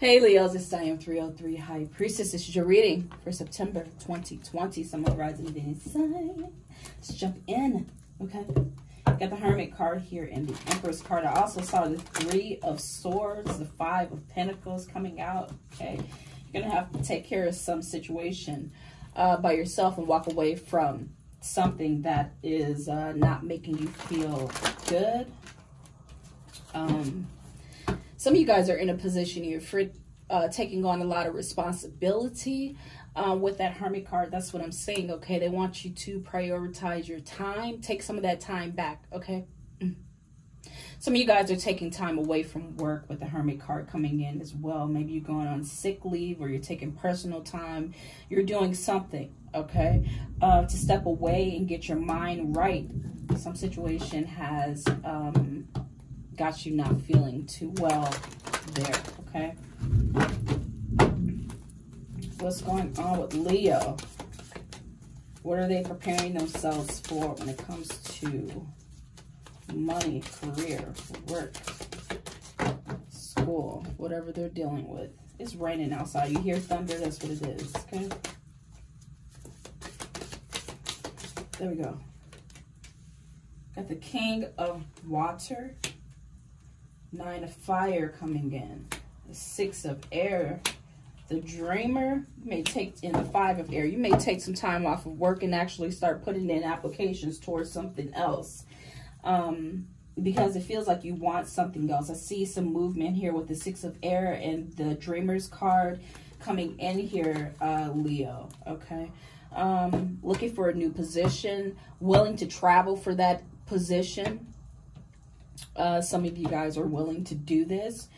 Hey Leos, it's Diane 303 High Priestess. This is your reading for September 2020. Someone rising inside. Let's jump in. Okay. Got the Hermit card here and the Empress card. I also saw the Three of Swords, the Five of Pentacles coming out. Okay. You're going to have to take care of some situation by yourself and walk away from something that is not making you feel good. Some of you guys are in a position here for taking on a lot of responsibility with that Hermit card. That's what I'm saying, okay? They want you to prioritize your time. Take some of that time back, okay? Some of you guys are taking time away from work with the Hermit card coming in as well. Maybe you're going on sick leave or you're taking personal time. You're doing something, okay, to step away and get your mind right. Some situation has... got you not feeling too well there, okay? What's going on with Leo? What are they preparing themselves for when it comes to money, career, work, school, whatever they're dealing with? It's raining outside. You hear thunder, that's what it is, okay? There we go. Got the King of Water. Nine of Fire coming in, the Six of Air, the Dreamer may take in the Five of Air. You may take some time off of work and actually start putting in applications towards something else, because it feels like you want something else. I see some movement here with the Six of Air and the Dreamer's card coming in here, Leo, okay? Looking for a new position, willing to travel for that position. Some of you guys are willing to do this.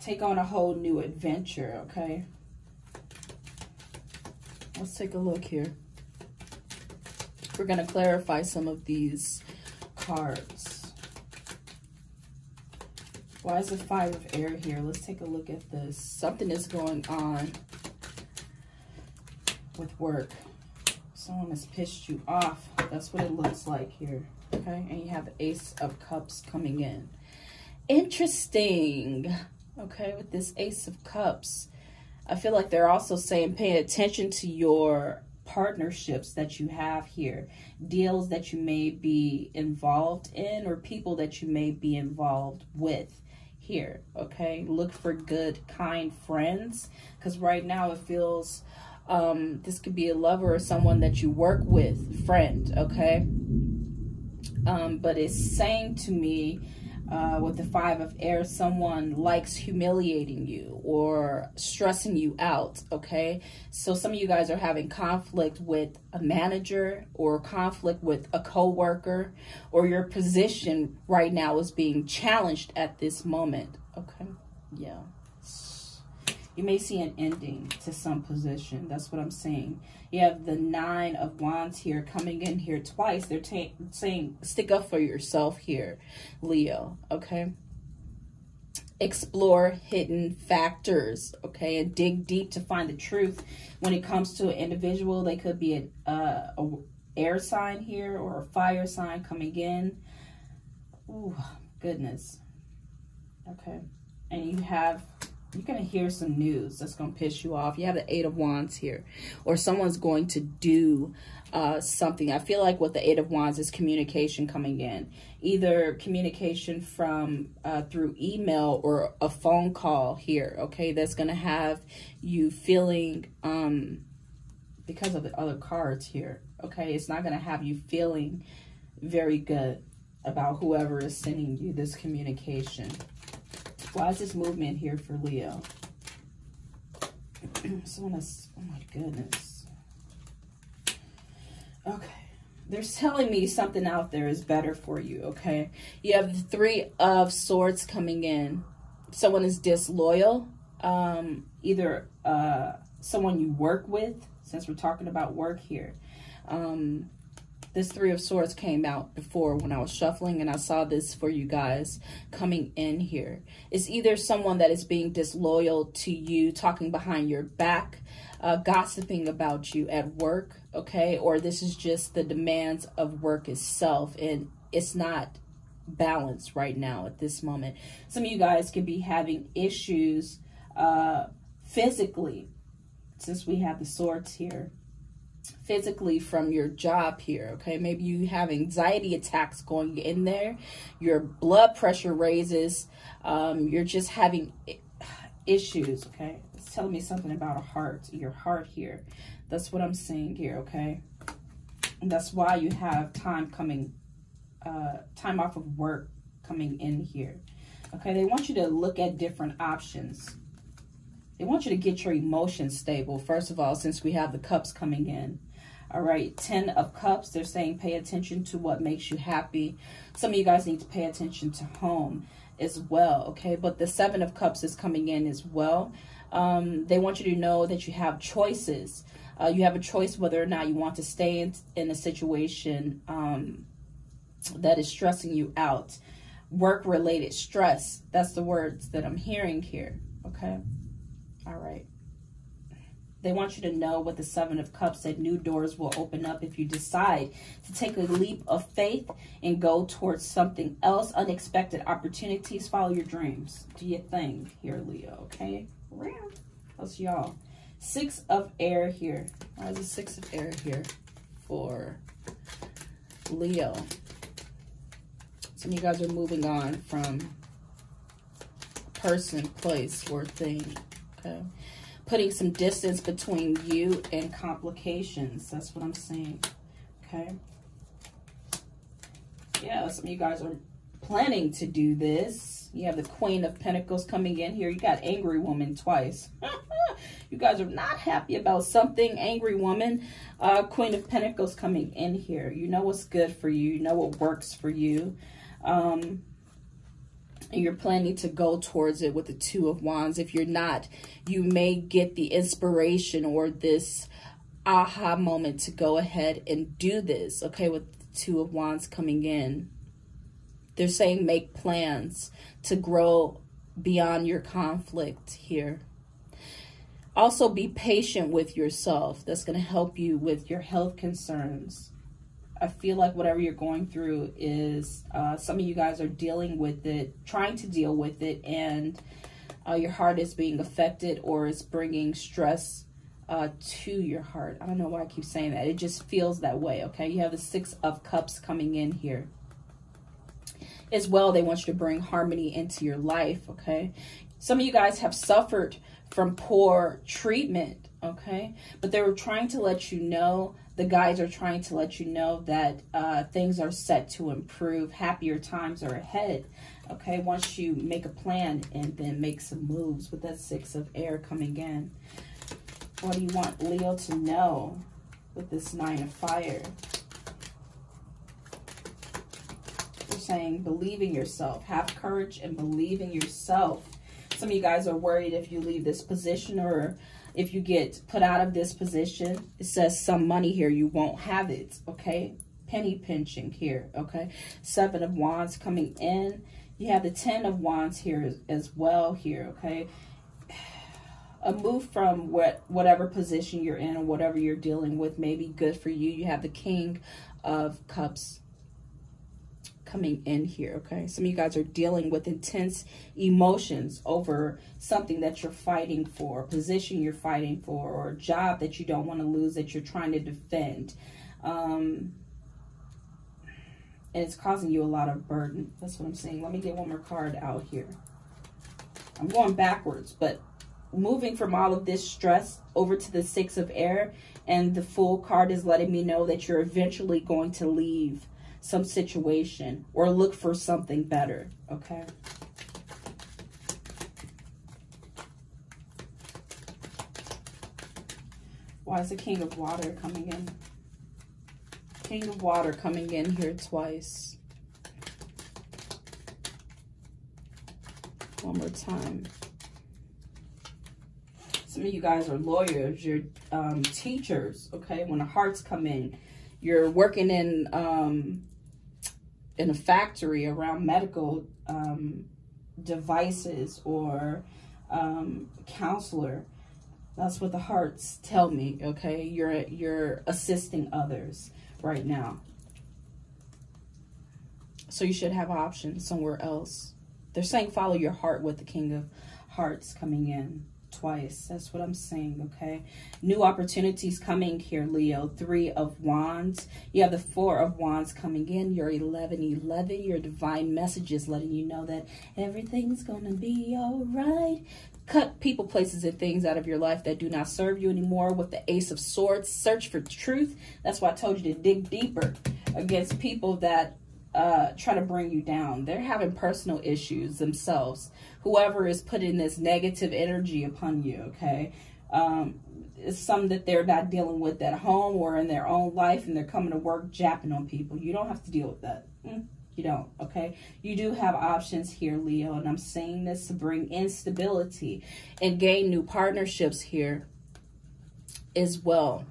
Take on a whole new adventure, okay? Let's take a look here. We're going to clarify some of these cards. Why is the Five of Air here? Let's take a look at this. Something is going on with work. Someone has pissed you off. That's what it looks like here. Okay, and you have the Ace of Cups coming in. Interesting. Okay, with this Ace of Cups, I feel like they're also saying pay attention to your partnerships that you have here, deals that you may be involved in or people that you may be involved with here. Okay, look for good, kind friends, because right now it feels this could be a lover or someone that you work with, friend, okay? But it's saying to me, with the Five of Air, someone likes humiliating you or stressing you out, okay? So some of you guys are having conflict with a manager or conflict with a coworker, or your position right now is being challenged at this moment, okay? Yeah. You may see an ending to some position. That's what I'm saying. You have the Nine of Wands here coming in here twice. They're saying stick up for yourself here, Leo, okay? Explore hidden factors, okay? And dig deep to find the truth. When it comes to an individual, they could be a air sign here or a fire sign coming in. Ooh, goodness. Okay. And you have... you're going to hear some news that's going to piss you off. You have the Eight of Wands here. Or someone's going to do something. I feel like with the Eight of Wands is communication coming in. Either communication from through email or a phone call here, okay? That's going to have you feeling, because of the other cards here, okay? It's not going to have you feeling very good about whoever is sending you this communication. Why is this movement here for Leo? Someone has, oh my goodness. Okay. They're telling me something out there is better for you, okay? You have the Three of Swords coming in. Someone is disloyal. Either someone you work with, since we're talking about work here. This Three of Swords came out before when I was shuffling, and I saw this for you guys coming in here. It's either someone that is being disloyal to you, talking behind your back, gossiping about you at work, okay? Or this is just the demands of work itself, and it's not balanced right now at this moment. Some of you guys could be having issues physically, since we have the swords here, physically from your job here, okay? Maybe you have anxiety attacks going in there. Your blood pressure raises. You're just having issues, okay? It's telling me something about a heart, your heart here. That's what I'm seeing here, okay? And that's why you have time coming, time off of work coming in here, okay? They want you to look at different options. They want you to get your emotions stable, first of all, since we have the cups coming in. All right, 10 of cups. They're saying pay attention to what makes you happy. Some of you guys need to pay attention to home as well, okay? But the 7 of cups is coming in as well. They want you to know that you have choices. You have a choice whether or not you want to stay in a situation that is stressing you out. Work-related stress. That's the words that I'm hearing here, okay? All right. They want you to know with the 7 of Cups that new doors will open up if you decide to take a leap of faith and go towards something else. Unexpected opportunities. Follow your dreams. Do your thing here, Leo, okay? That's y'all. 6 of air here. Why is the 6 of air here for Leo? Some of you guys are moving on from person, place, or thing. Okay. Putting some distance between you and complications. That's what I'm saying. Okay. Yeah, some of you guys are planning to do this. You have the Queen of Pentacles coming in here. You got angry woman twice. You guys are not happy about something. Angry woman. Queen of Pentacles coming in here. You know what's good for you. You know what works for you. And you're planning to go towards it with the 2 of Wands. If you're not, you may get the inspiration or this aha moment to go ahead and do this, okay, with the 2 of Wands coming in. They're saying make plans to grow beyond your conflict here. Also, be patient with yourself. That's going to help you with your health concerns. I feel like whatever you're going through is, some of you guys are dealing with it, trying to deal with it, and your heart is being affected or is bringing stress to your heart. I don't know why I keep saying that. It just feels that way, okay? You have the 6 of Cups coming in here. As well, they want you to bring harmony into your life, okay? Some of you guys have suffered from poor treatment, okay? But they were trying to let you know, the guides are trying to let you know that things are set to improve. Happier times are ahead, okay? Once you make a plan and then make some moves with that 6 of air coming in. What do you want Leo to know with this 9 of fire? They're saying believe in yourself. Have courage and believe in yourself. Some of you guys are worried if you leave this position or if you get put out of this position. It says some money here, you won't have it, okay? Penny pinching here, okay? 7 of Wands coming in. You have the 10 of Wands here as well here, okay? A move from whatever position you're in or whatever you're dealing with may be good for you. You have the King of Cups coming in here, okay? Some of you guys are dealing with intense emotions over something that you're fighting for, a position you're fighting for, or a job that you don't want to lose that you're trying to defend. And it's causing you a lot of burden. That's what I'm saying. Let me get one more card out here. I'm going backwards, but moving from all of this stress over to the 6 of air, and the full card is letting me know that you're eventually going to leave some situation or look for something better, okay? Why is the King of Water coming in? King of Water coming in here twice. One more time. Some of you guys are lawyers, you're teachers, okay? When the hearts come in, you're working in a factory around medical devices or counselor. That's what the hearts tell me, okay? You're assisting others right now. So you should have options somewhere else. They're saying follow your heart with the King of hearts coming in twice. That's what I'm saying, okay? New opportunities coming here, Leo. 3 of Wands. You have the 4 of Wands coming in. Your 1111. Your divine messages letting you know that everything's going to be all right. Cut people, places, and things out of your life that do not serve you anymore with the Ace of Swords. Search for truth. That's why I told you to dig deeper against people that try to bring you down. They're having personal issues themselves. Whoever is putting this negative energy upon you, okay? It's something that they're not dealing with at home or in their own life, and they're coming to work japping on people. You don't have to deal with that. You don't, okay? You do have options here, Leo, and I'm saying this to bring instability and gain new partnerships here as well.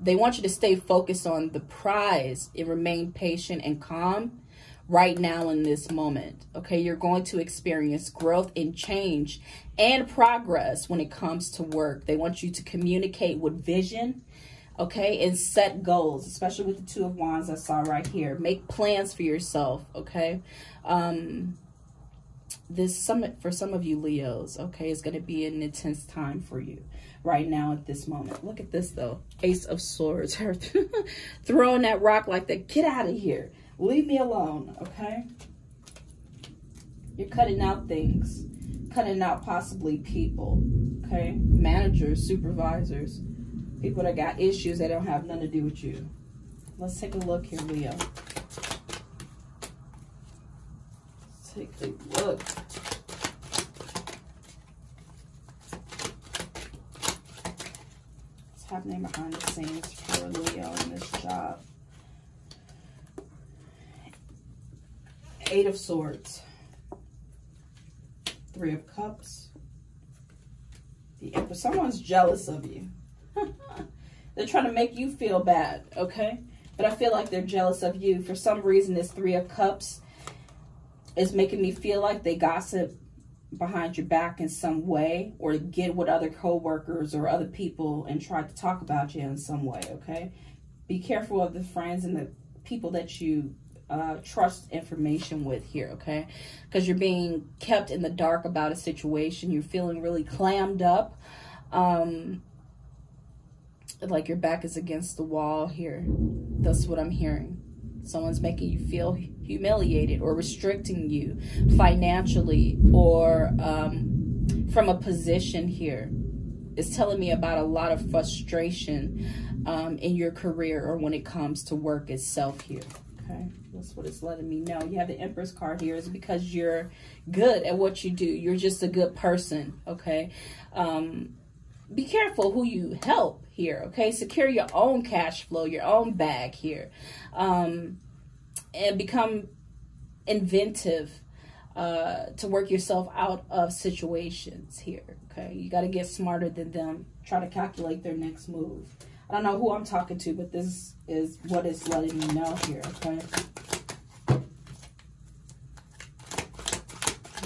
They want you to stay focused on the prize and remain patient and calm right now in this moment, okay? You're going to experience growth and change and progress when it comes to work. They want you to communicate with vision, okay, and set goals, especially with the 2 of Wands I saw right here. Make plans for yourself, okay? This summit for some of you Leos, okay, is going to be an intense time for you right now at this moment. Look at this, though. Ace of Swords. Throwing that rock like that. Get out of here. Leave me alone, okay? You're cutting out things. Cutting out possibly people, okay? Managers, supervisors, people that got issues that don't have nothing to do with you. Let's take a look here, Leo. Take a look. What's happening behind the scenes for Leo in this job? 8 of Swords. 3 of Cups. The Emperor. Someone's jealous of you. They're trying to make you feel bad, okay? But I feel like they're jealous of you. For some reason, this 3 of Cups. It's making me feel like they gossip behind your back in some way, or get with other co-workers or other people and try to talk about you in some way, okay? Be careful of the friends and the people that you trust information with here, okay? Because you're being kept in the dark about a situation. You're feeling really clammed up, like your back is against the wall here. That's what I'm hearing. Someone's making you feel humiliated or restricting you financially or from a position here. It's telling me about a lot of frustration in your career or when it comes to work itself here. Okay, that's what it's letting me know. You have the Empress card here. It's because you're good at what you do. You're just a good person, okay? Be careful who you help here, okay? Secure your own cash flow, your own bag here. And become inventive to work yourself out of situations here, okay? You got to get smarter than them. Try to calculate their next move. I don't know who I'm talking to, but this is what it's letting me know here, okay?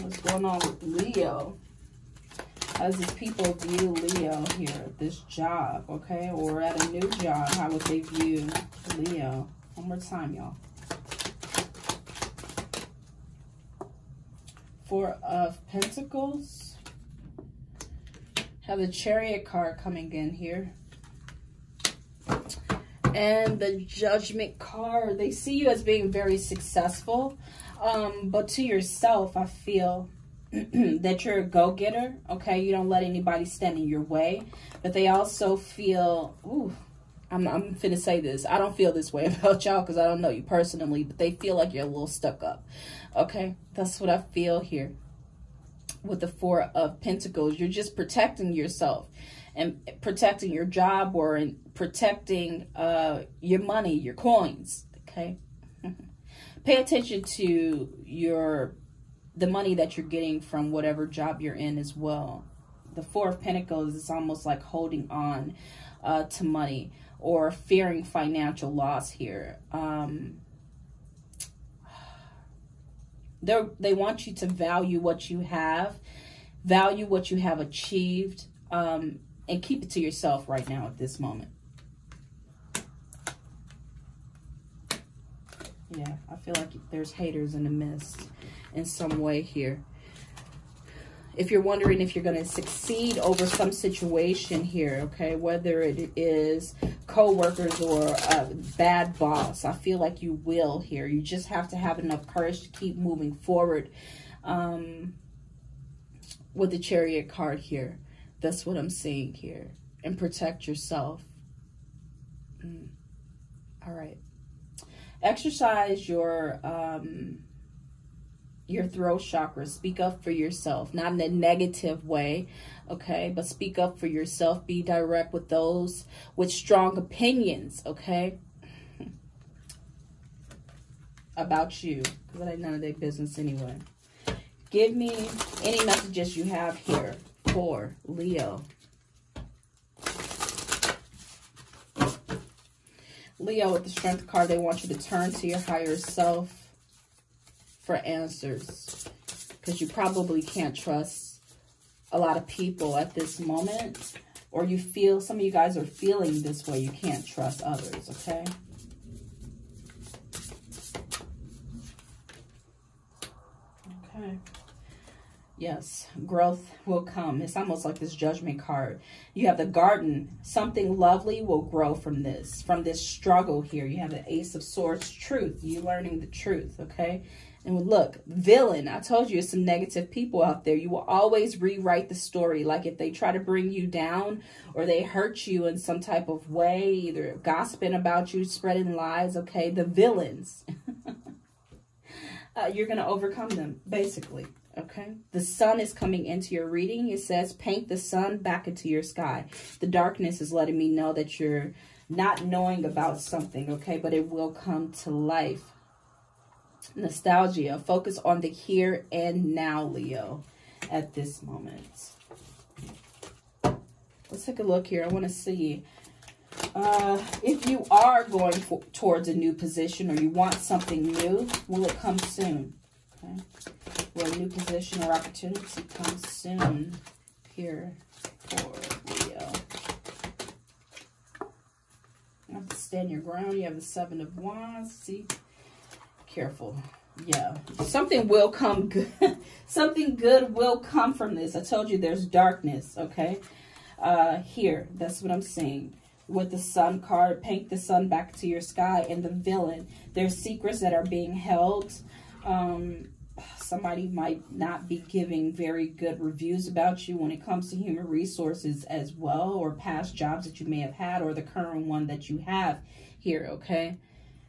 What's going on with Leo? As these people view Leo here at this job, okay? Or at a new job, how would they view Leo? One more time, y'all. 4 of Pentacles. Have the Chariot card coming in here. And the Judgment card. They see you as being very successful. But to yoyourself, I feel that you're a go-getter, okay? You don't let anybody stand in your way, but they also feel, ooh, I'm finna say this. I don't feel this way about y'all because I don't know you personally, but they feel like you're a little stuck up, okay? That's what I feel here with the 4 of Pentacles. You're just protecting yourself and protecting your job or in protecting your money, your coins, okay? Pay attention to your the money that you're getting from whatever job you're in as well. The 4 of Pentacles is almost like holding on to money or fearing financial loss here. They want you to value what you have achieved, and keep it to yourself right now at this moment. Yeah, I feel like there's haters in the midst in some way here. if you're wondering if you're going to succeed over some situation here, okay, whether it is co-workers or a bad boss, I feel like you will here. You just have to have enough courage to keep moving forward with the Chariot card here. That's what I'm seeing here. And protect yourself. All right. Exercise your throat chakra. Speak up for yourself, not in a negative way, okay? But speak up for yourself. Be direct with those with strong opinions, okay? About you, because it ain't none of their business anyway. Give me any messages you have here for Leo. Leo, with the Strength card, they want you to turn to your higher self for answers, because you probably can't trust a lot of people at this moment, or you feel, some of you guys are feeling this way, you can't trust others, okay? Okay. Yes, growth will come. It's almost like this Judgment card. You have the Garden. Something lovely will grow from this struggle here. You have the Ace of Swords, truth. You learning the truth, okay? And look, villain. I told you, it's some negative people out there. You will always rewrite the story. Like if they try to bring you down or they hurt you in some type of way, either gossiping about you, spreading lies, okay? The villains. You're going to overcome them, basically. Okay, the sun is coming into your reading. It says, paint the sun back into your sky. The darkness is letting me know that you're not knowing about something, okay, but it will come to life. Nostalgia, focus on the here and now, Leo, at this moment. Let's take a look here. I want to see if you are going towards a new position or you want something new, will it come soon? Okay. Will a new position or opportunity come soon here for Leo? You have to stand your ground. You have the Seven of Wands. See, careful. Yeah, something will come good. Something good will come from this. I told you there's darkness, okay? Here, that's what I'm seeing. With the Sun card, paint the sun back to your sky. And the villain, there's secrets that are being held. Somebody might not be giving very good reviews about you when it comes to human resources as well, or past jobs that you may have had, or the current one that you have here, okay?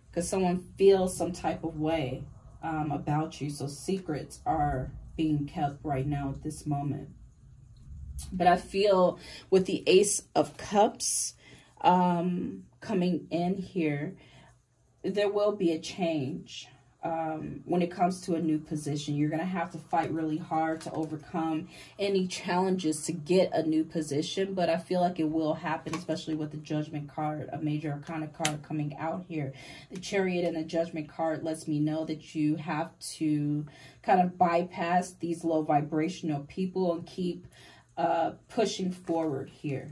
Because someone feels some type of way about you, so secrets are being kept right now at this moment. But I feel with the Ace of Cups coming in here, there will be a change. When it comes to a new position, you're going to have to fight really hard to overcome any challenges to get a new position, but I feel like it will happen, especially with the Judgment card, a major arcana card coming out here. The Chariot and the Judgment card lets me know that you have to kind of bypass these low vibrational people and keep pushing forward here.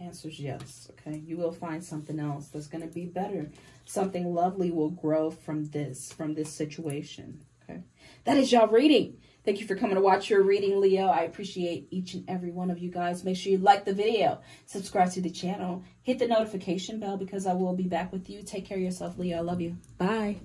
Answers yes, okay? You will find something else that's going to be better. Something lovely will grow from this situation, okay? That is y'all reading. Thank you for coming to watch your reading, Leo. I appreciate each and every one of you guys. Make sure you like the video, subscribe to the channel, hit the notification bell, because I will be back with you. Take care of yourself, Leo. I love you. Bye.